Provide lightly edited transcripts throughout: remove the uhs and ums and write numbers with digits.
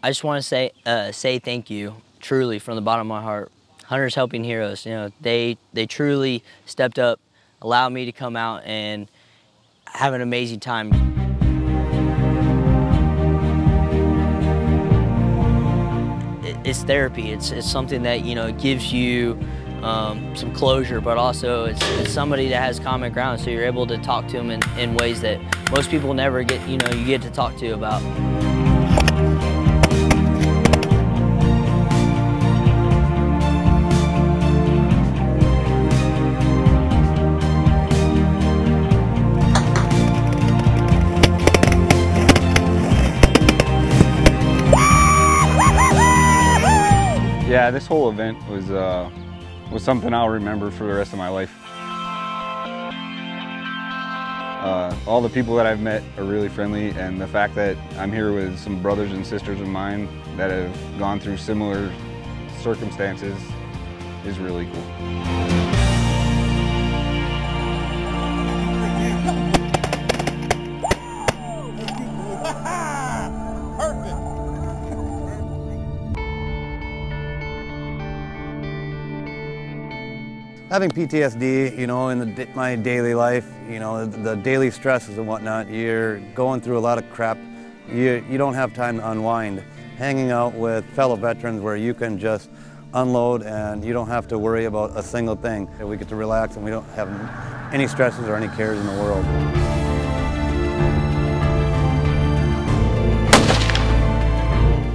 I just want to say thank you, truly, from the bottom of my heart. Hunters Helping Heroes, you know, they truly stepped up, allowed me to come out and have an amazing time. It's therapy. It's something that, you know, gives you some closure, but also it's somebody that has common ground, so you're able to talk to them in ways that most people never get, you know, you get to talk to about. Yeah, this whole event was something I'll remember for the rest of my life. All the people that I've met are really friendly, and the fact that I'm here with some brothers and sisters of mine that have gone through similar circumstances is really cool. Having PTSD, you know, in my daily life, you know, the daily stresses and whatnot, you're going through a lot of crap. You don't have time to unwind. Hanging out with fellow veterans where you can just unload and you don't have to worry about a single thing. We get to relax and we don't have any stresses or any cares in the world.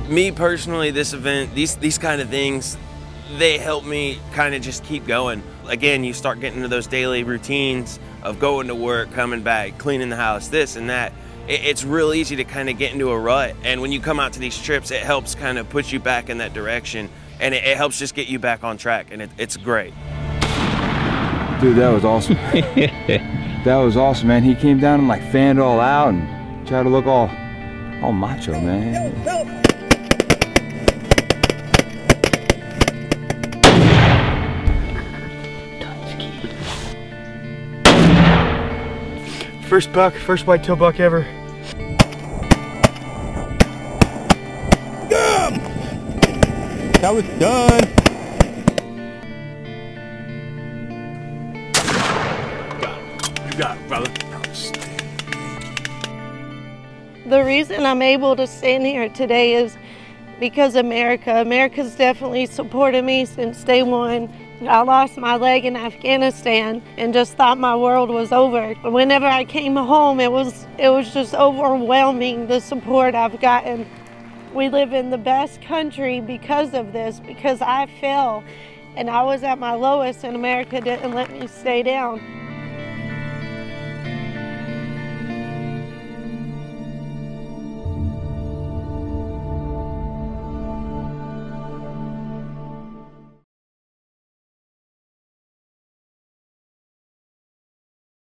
Me personally, this event, these kind of things, they help me kind of just keep going. Again, you start getting into those daily routines of going to work, coming back, cleaning the house, this and that. It's real easy to kind of get into a rut. And when you come out to these trips, it helps kind of put you back in that direction. And it helps just get you back on track. And it's great. Dude, that was awesome. That was awesome, man. He came down and like fanned all out and tried to look all macho, man. Help. First buck, first white-tail buck ever. Damn! That was done. You got it, brother. The reason I'm able to stand here today is because America. America's definitely supported me since day one. I lost my leg in Afghanistan and just thought my world was over. Whenever I came home, it was just overwhelming, the support I've gotten. We live in the best country because of this, because I fell and I was at my lowest and America didn't let me stay down.